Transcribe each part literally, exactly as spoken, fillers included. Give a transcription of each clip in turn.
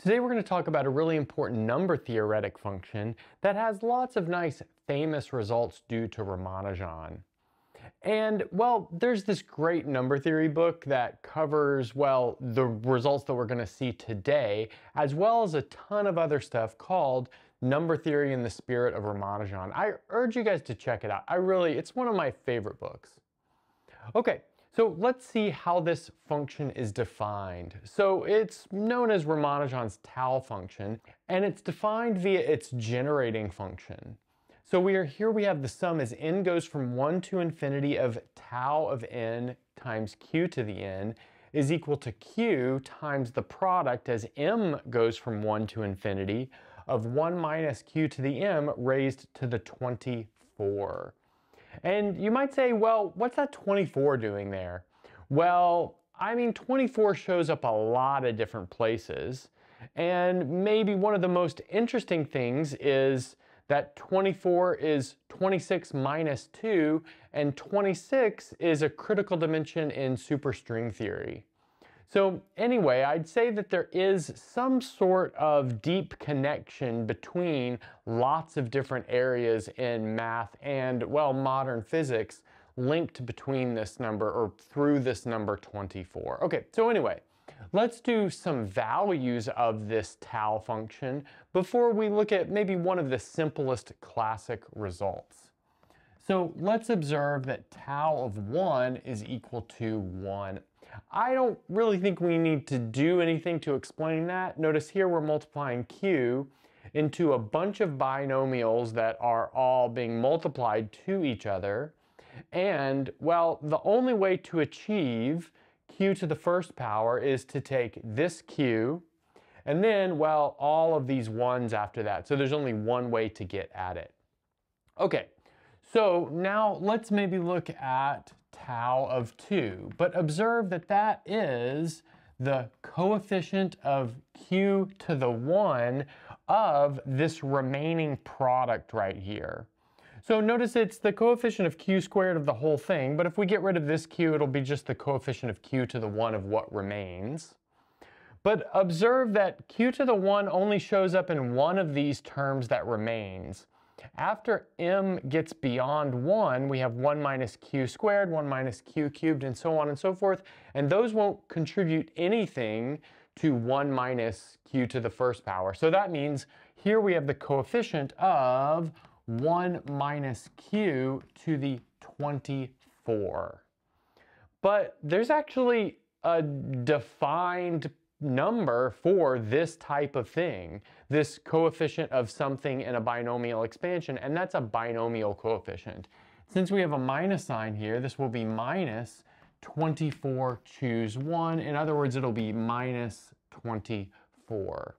Today we're going to talk about a really important number theoretic function that has lots of nice famous results due to Ramanujan. And, well, there's this great number theory book that covers, well, the results that we're going to see today, as well as a ton of other stuff called Number Theory in the Spirit of Ramanujan. I urge you guys to check it out. I really, it's one of my favorite books. Okay, so let's see how this function is defined. So it's known as Ramanujan's tau function, and it's defined via its generating function. So we are here, we have the sum as n goes from one to infinity of tau of n times q to the n is equal to q times the product as m goes from one to infinity of one minus q to the m raised to the twenty-four. And you might say, well, what's that twenty-four doing there? Well, I mean, twenty-four shows up a lot of different places. And maybe one of the most interesting things is that twenty-four is twenty-six minus two, and twenty-six is a critical dimension in superstring theory. So anyway, I'd say that there is some sort of deep connection between lots of different areas in math and, well, modern physics linked between this number or through this number twenty-four. Okay, so anyway, let's do some values of this tau function before we look at maybe one of the simplest classic results. So let's observe that tau of one is equal to one. I don't really think we need to do anything to explain that. Notice here we're multiplying q into a bunch of binomials that are all being multiplied to each other. And, well, the only way to achieve q to the first power is to take this q and then, well, all of these ones after that. So there's only one way to get at it. Okay, so now let's maybe look at tau of two, but observe that that is the coefficient of q to the one of this remaining product right here. So notice it's the coefficient of q squared of the whole thing, but if we get rid of this q, it'll be just the coefficient of q to the one of what remains. But observe that q to the one only shows up in one of these terms that remains. After m gets beyond one, we have one minus q squared, one minus q cubed, and so on and so forth, and those won't contribute anything to one minus q to the first power. So that means here we have the coefficient of one minus q to the twenty-four. But there's actually a defined number for this type of thing, this coefficient of something in a binomial expansion, and that's a binomial coefficient. Since we have a minus sign here, this will be minus twenty-four choose one. In other words, it'll be minus twenty-four.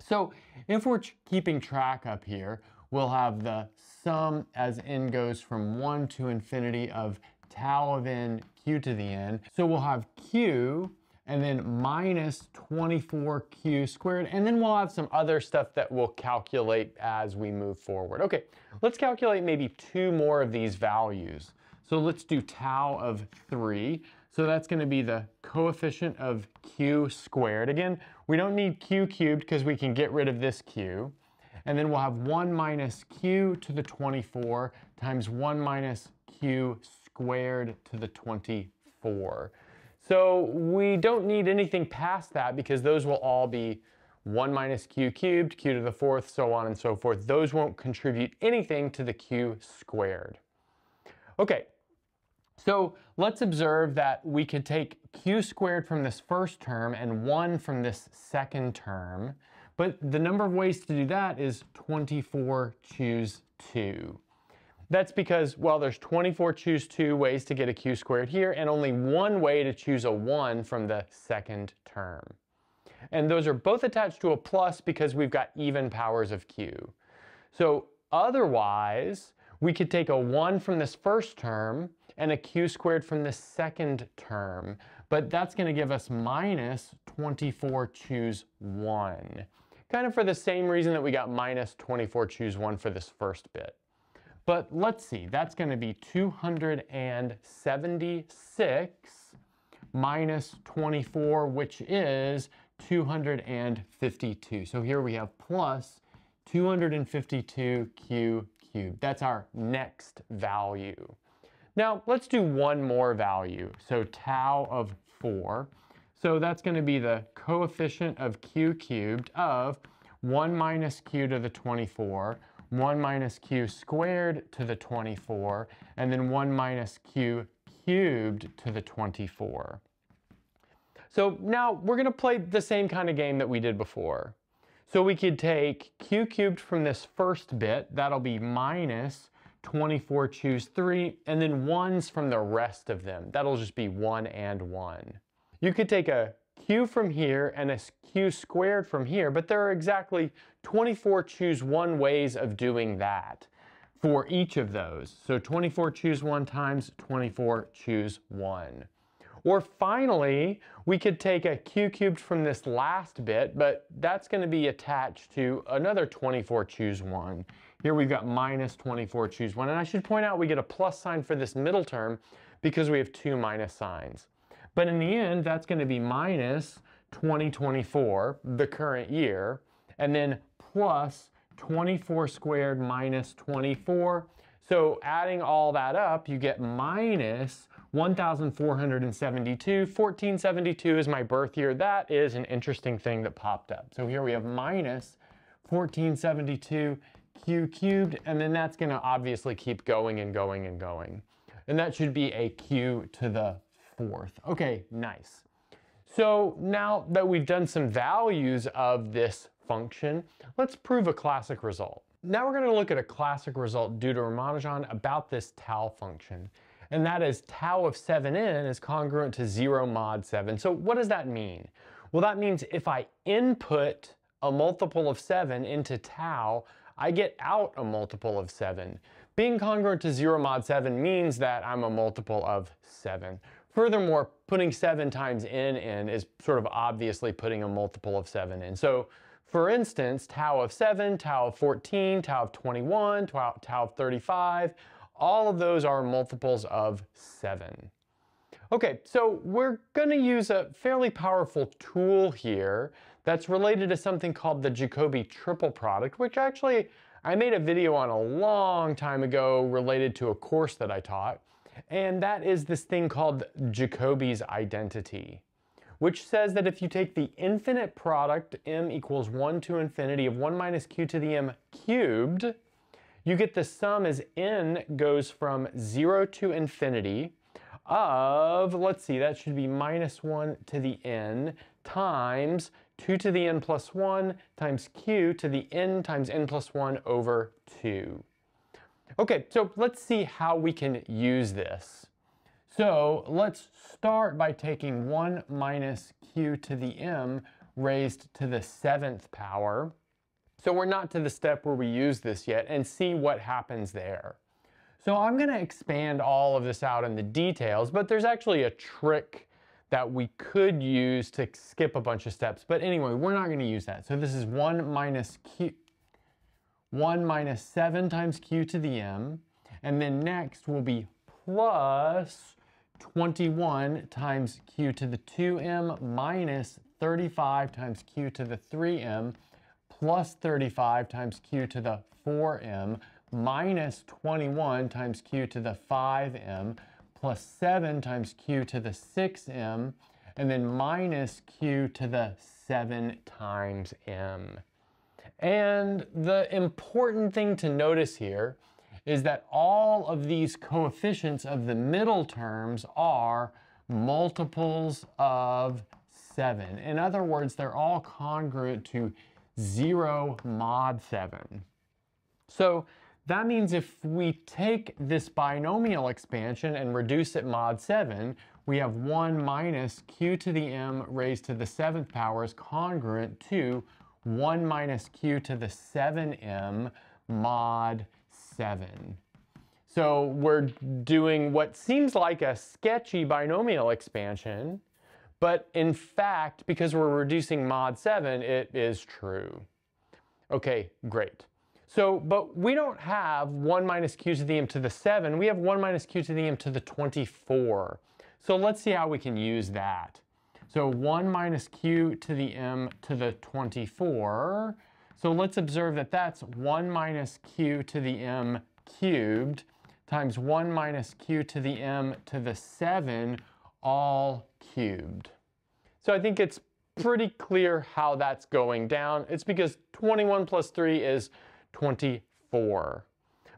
So if we're keeping track up here, we'll have the sum as n goes from one to infinity of tau of n q to the n. So we'll have q and then minus twenty-four q squared, and then we'll have some other stuff that we'll calculate as we move forward. Okay, let's calculate maybe two more of these values. So let's do tau of three. So that's going to be the coefficient of q squared. Again, we don't need q cubed because we can get rid of this q. And then we'll have one minus q to the twenty-four times one minus q squared to the twenty-four. So we don't need anything past that because those will all be one minus q cubed, q to the fourth, so on and so forth. Those won't contribute anything to the q squared. Okay, so let's observe that we could take q squared from this first term and one from this second term. But the number of ways to do that is twenty-four choose two. That's because, well, there's twenty-four choose two ways to get a q squared here, and only one way to choose a one from the second term. And those are both attached to a plus because we've got even powers of q. So otherwise, we could take a one from this first term and a q squared from the second term, but that's going to give us minus twenty-four choose one. Kind of for the same reason that we got minus twenty-four choose one for this first bit. But let's see, that's going to be two hundred seventy-six minus twenty-four, which is two hundred fifty-two. So here we have plus two hundred fifty-two Q cubed. That's our next value. Now let's do one more value. So tau of four. So that's going to be the coefficient of Q cubed of one minus Q to the twenty-four, one minus Q squared to the twenty-four, and then one minus Q cubed to the twenty-four. So now we're going to play the same kind of game that we did before. So we could take Q cubed from this first bit, that'll be minus twenty-four choose three, and then ones from the rest of them. That'll just be one and one. You could take a Q from here and a Q squared from here, but there are exactly twenty-four choose one ways of doing that for each of those. So twenty-four choose one times twenty-four choose one. Or finally, we could take a Q cubed from this last bit, but that's going to be attached to another twenty-four choose one. Here we've got minus twenty-four choose one, and I should point out we get a plus sign for this middle term because we have two minus signs. But in the end, that's going to be minus twenty twenty-four, the current year, and then plus twenty-four squared minus twenty-four. So adding all that up, you get minus one thousand four hundred seventy-two. fourteen seventy-two is my birth year. That is an interesting thing that popped up. So here we have minus fourteen seventy-two Q cubed, and then that's going to obviously keep going and going and going. And that should be a Q to the fourth. Okay, nice. So now that we've done some values of this function, let's prove a classic result. Now we're going to look at a classic result due to Ramanujan about this tau function. And that is tau of seven n is congruent to zero mod seven. So what does that mean? Well, that means if I input a multiple of seven into tau, I get out a multiple of seven. Being congruent to zero mod seven means that I'm a multiple of seven. Furthermore, putting seven times n in is sort of obviously putting a multiple of seven in. So for instance, tau of seven, tau of fourteen, tau of twenty-one, tau of thirty-five, all of those are multiples of seven. Okay, so we're going to use a fairly powerful tool here that's related to something called the Jacobi triple product, which actually I made a video on a long time ago related to a course that I taught. And that is this thing called Jacobi's identity, which says that if you take the infinite product m equals one to infinity of one minus q to the m cubed, you get the sum as n goes from zero to infinity of, let's see, that should be minus one to the n times two to the n plus one times q to the n times n plus one over two. Okay, so let's see how we can use this. So let's start by taking one minus q to the m raised to the seventh power. So we're not to the step where we use this yet, and see what happens there. So I'm going to expand all of this out in the details, but there's actually a trick that we could use to skip a bunch of steps. But anyway, we're not going to use that. So this is one minus q. one minus seven times q to the m, and then next will be plus twenty-one times q to the two m minus thirty-five times q to the three m plus thirty-five times q to the four m minus twenty-one times q to the five m plus seven times q to the six m, and then minus q to the seven times m. And the important thing to notice here is that all of these coefficients of the middle terms are multiples of seven. In other words, they're all congruent to zero mod seven. So that means if we take this binomial expansion and reduce it mod seven, we have one minus q to the m raised to the seventh power is congruent to one minus q to the seven m mod seven. So we're doing what seems like a sketchy binomial expansion, but in fact, because we're reducing mod seven, it is true. Okay, great. So, but we don't have one minus q to the m to the seven, we have one minus q to the m to the twenty-four. So let's see how we can use that. So one minus q to the m to the twenty-four. So let's observe that that's one minus q to the m cubed times one minus q to the m to the seven, all cubed. So I think it's pretty clear how that's going down. It's because twenty-one plus three is twenty-four.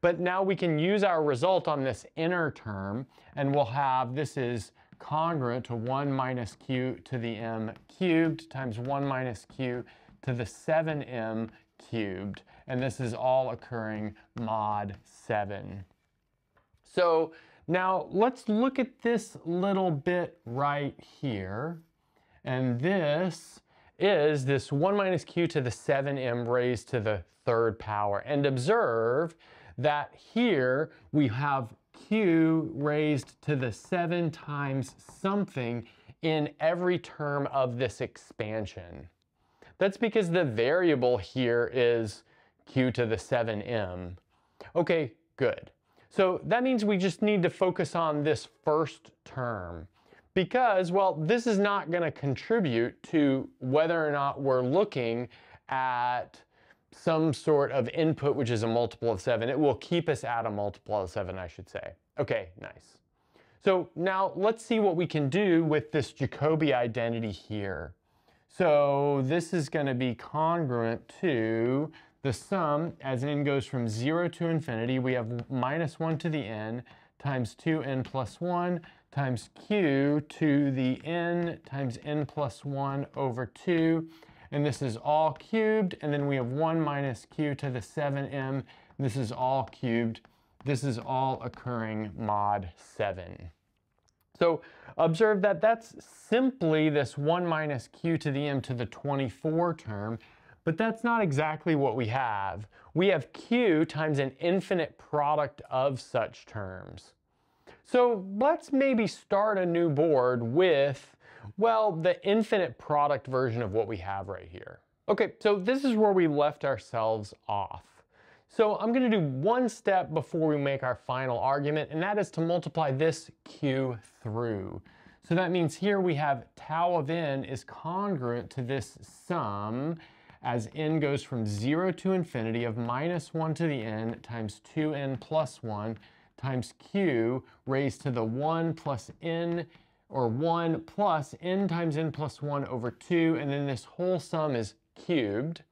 But now we can use our result on this inner term, and we'll have this is congruent to one minus q to the m cubed times one minus q to the seven m cubed. And this is all occurring mod seven. So now let's look at this little bit right here. And this is this one minus q to the seven m raised to the third power. And observe that here we have q raised to the seven times something in every term of this expansion. That's because the variable here is q to the seven m. Okay, good. So that means we just need to focus on this first term. Because, well, this is not going to contribute to whether or not we're looking at some sort of input which is a multiple of seven. It will keep us at a multiple of seven, I should say. Okay, nice. So now let's see what we can do with this Jacobi identity here. So this is going to be congruent to the sum, as n goes from zero to infinity, we have minus one to the n times two n plus one times q to the n times n plus one over two. And this is all cubed. And then we have one minus q to the seven m. This is all cubed. This is all occurring mod seven. So observe that that's simply this one minus q to the m to the twenty-four term. But that's not exactly what we have. We have q times an infinite product of such terms. So let's maybe start a new board with, well, the infinite product version of what we have right here. Okay, so this is where we left ourselves off. So I'm going to do one step before we make our final argument, and that is to multiply this q through. So that means here we have tau of n is congruent to this sum as n goes from zero to infinity of minus one to the n times two n plus one times q raised to the one plus n, or one plus n times n plus one over two, and then this whole sum is cubed.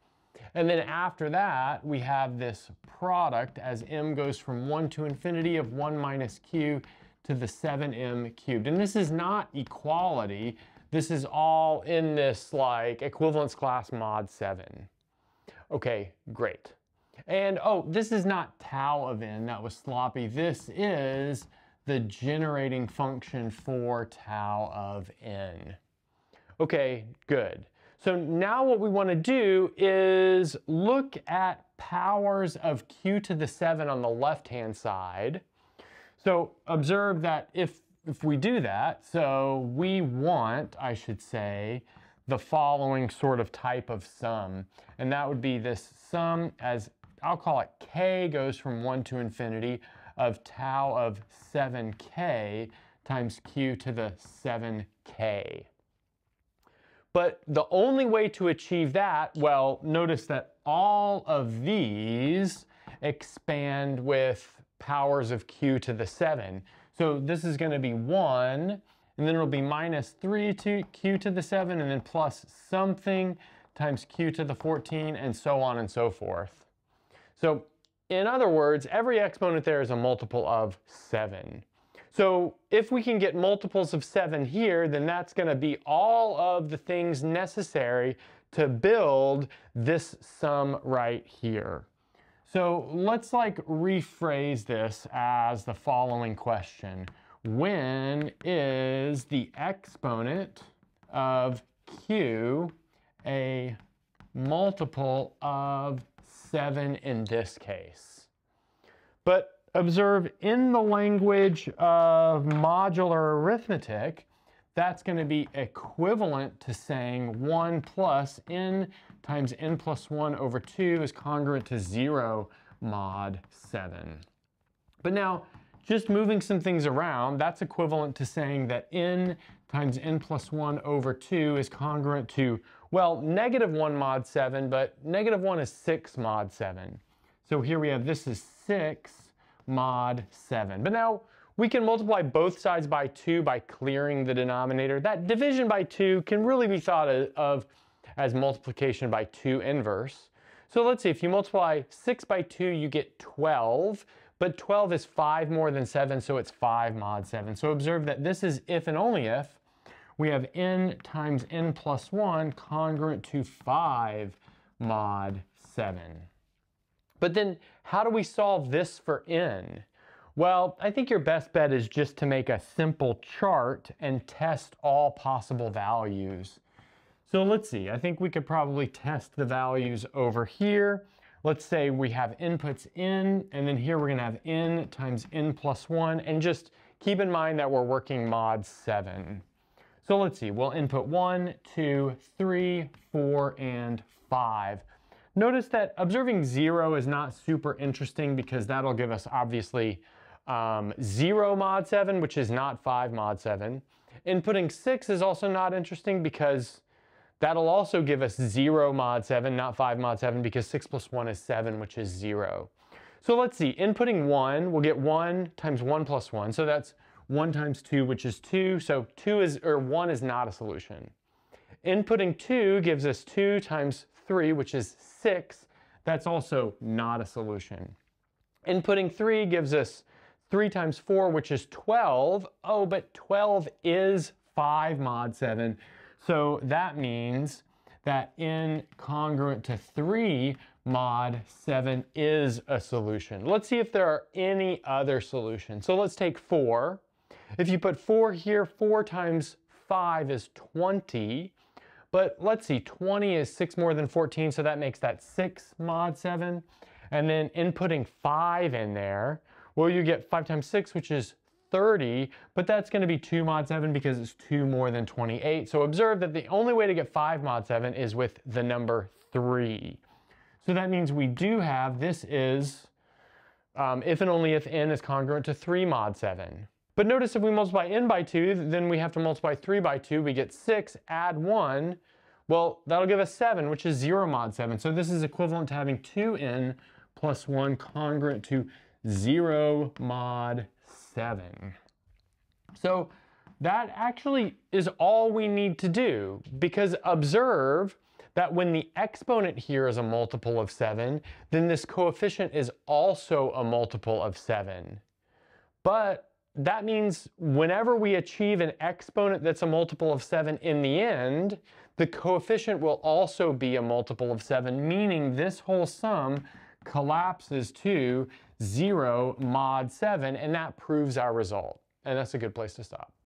And then after that, we have this product as m goes from one to infinity of one minus q to the seven m cubed. And this is not equality. This is all in this like equivalence class mod seven. Okay, great. And oh, this is not tau of n, that was sloppy. This is the generating function for tau of n. Okay, good. So now what we want to do is look at powers of q to the seven on the left-hand side. So observe that if, if we do that, so we want, I should say, the following sort of type of sum. And that would be this sum as, I'll call it k goes from one to infinity of tau of seven k times q to the seven k. But the only way to achieve that, well, notice that all of these expand with powers of q to the seven. So this is going to be one, and then it'll be minus three to q to the seven, and then plus something times q to the fourteen, and so on and so forth. So in other words, every exponent there is a multiple of seven. So if we can get multiples of seven here, then that's going to be all of the things necessary to build this sum right here. So let's like rephrase this as the following question. When is the exponent of q a multiple of seven in this case? But observe in the language of modular arithmetic, that's going to be equivalent to saying one plus n times n plus one over two is congruent to zero mod seven. But now just moving some things around, that's equivalent to saying that n times n plus one over two is congruent to, well, negative one mod seven, but negative one is six mod seven. So here we have, this is six mod seven. But now we can multiply both sides by two by clearing the denominator. That division by two can really be thought of as multiplication by two inverse. So let's see, if you multiply six by two, you get twelve, but twelve is five more than seven, so it's five mod seven. So observe that this is if and only if we have n times n plus one congruent to five mod seven. But then how do we solve this for n? Well, I think your best bet is just to make a simple chart and test all possible values. So let's see, I think we could probably test the values over here. Let's say we have inputs n, and then here we're gonna have n times n plus one, and just keep in mind that we're working mod seven. So let's see, we'll input one, two, three, four, and five. Notice that observing zero is not super interesting because that'll give us obviously um, zero mod seven, which is not five mod seven. Inputting six is also not interesting because that'll also give us zero mod seven, not five mod seven, because six plus one is seven, which is zero. So let's see, inputting one, we'll get one times one plus one, so that's one times two, which is two, so two is, or one is not a solution. Inputting two gives us two times three, which is six, that's also not a solution. Inputting three gives us three times four, which is twelve, oh, but twelve is five mod seven, so that means that n congruent to three mod seven is a solution. Let's see if there are any other solutions. So let's take four. If you put four here, four times five is twenty. But let's see, twenty is six more than fourteen, so that makes that six mod seven. And then inputting five in there, well, you get five times six, which is thirty, but that's going to be two mod seven because it's two more than twenty-eight. So observe that the only way to get five mod seven is with the number three. So that means we do have, this is um, if and only if n is congruent to three mod seven. But notice if we multiply n by two, then we have to multiply three by two, we get six, add one, well, that'll give us seven, which is zero mod seven. So this is equivalent to having two n plus one congruent to zero mod seven. So that actually is all we need to do, because observe that when the exponent here is a multiple of seven, then this coefficient is also a multiple of seven. But that means whenever we achieve an exponent that's a multiple of seven in the end, the coefficient will also be a multiple of seven, meaning this whole sum collapses to zero mod seven, and that proves our result. And that's a good place to stop.